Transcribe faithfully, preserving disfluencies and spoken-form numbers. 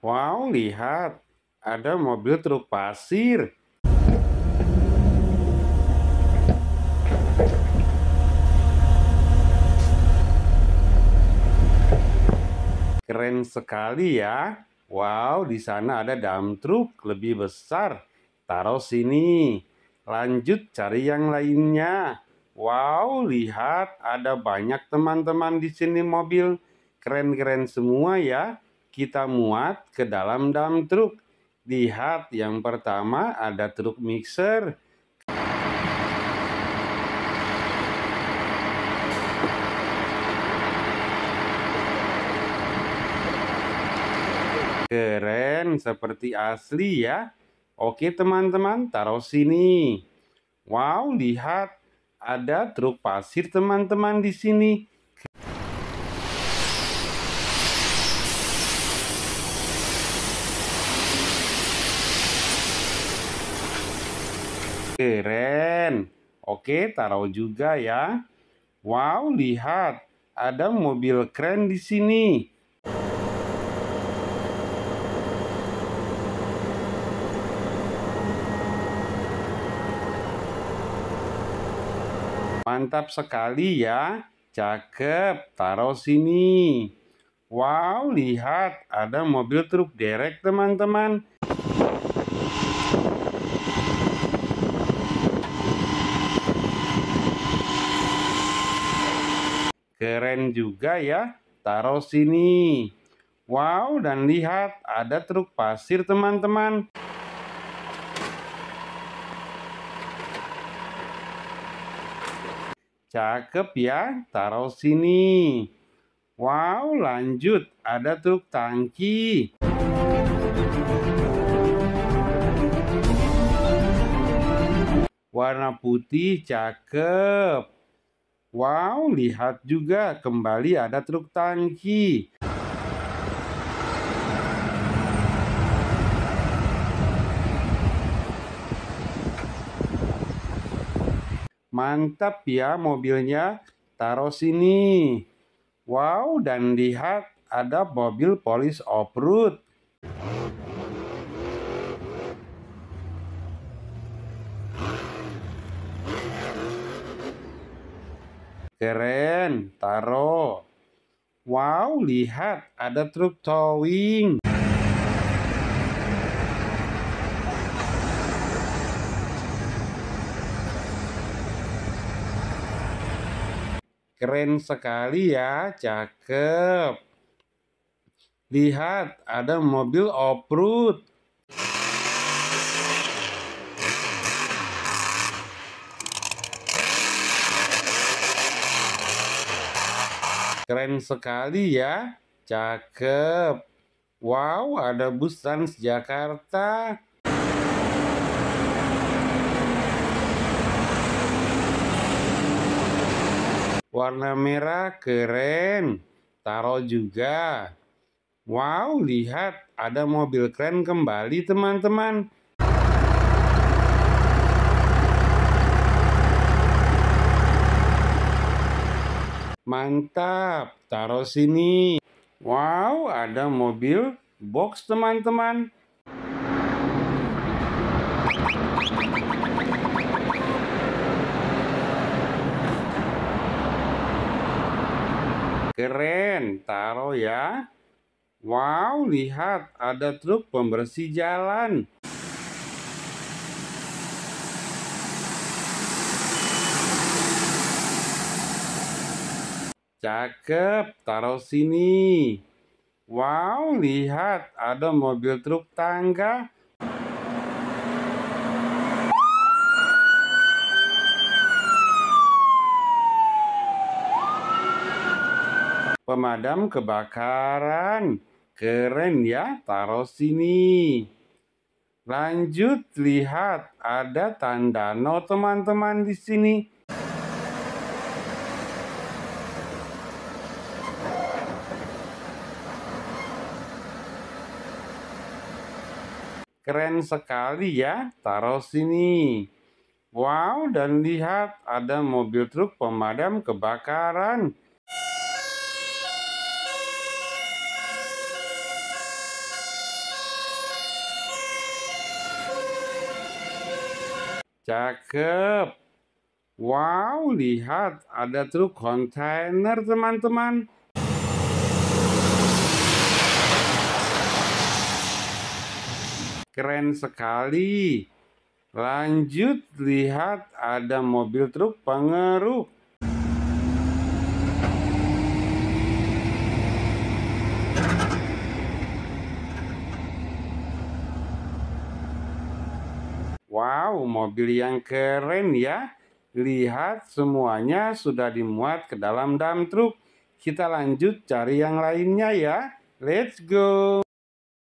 Wow, lihat, ada mobil truk pasir. Keren sekali ya. Wow, di sana ada dump truk lebih besar. Taruh sini. Lanjut cari yang lainnya. Wow, lihat ada banyak teman-teman di sini mobil. Keren-keren semua ya. Kita muat ke dalam dump truk. Lihat, yang pertama ada truk mixer. Keren, seperti asli ya. Oke teman-teman, taruh sini. Wow, lihat. Ada truk pasir teman-teman di sini. Keren. Oke, taruh juga ya. Wow, lihat. Ada mobil keren di sini. Mantap sekali ya, cakep, taruh sini. Wow, lihat, ada mobil truk derek teman-teman. Keren juga ya, taruh sini. Wow, dan lihat, ada truk pasir teman-teman. Cakep ya, taruh sini. Wow, lanjut. Ada truk tangki. Warna putih, cakep. Wow, lihat juga. Kembali ada truk tangki. Mantap ya mobilnya, taruh sini. Wow, dan lihat ada mobil polis off-road. Keren, taruh. Wow, lihat ada truk towing. Keren sekali ya, cakep. Lihat, ada mobil off-road. Keren sekali ya, cakep. Wow, ada bus Transjakarta. Warna merah, keren. Taruh juga. Wow, lihat. Ada mobil keren kembali, teman-teman. Mantap. Taruh sini. Wow, ada mobil box, teman-teman. Keren, taruh ya. Wow, lihat ada truk pembersih jalan. Cakep, taruh sini. Wow, lihat ada mobil truk tangga. Pemadam kebakaran. Keren ya, taruh sini. Lanjut, lihat ada tandano teman-teman di sini. Keren sekali ya, taruh sini. Wow, dan lihat ada mobil truk pemadam kebakaran. Cakep. Wow, lihat ada truk kontainer, teman-teman. Keren sekali. Lanjut, lihat ada mobil truk pengeruk. Wow, mobil yang keren ya. Lihat, semuanya sudah dimuat ke dalam dam truk. Kita lanjut cari yang lainnya ya. Let's go.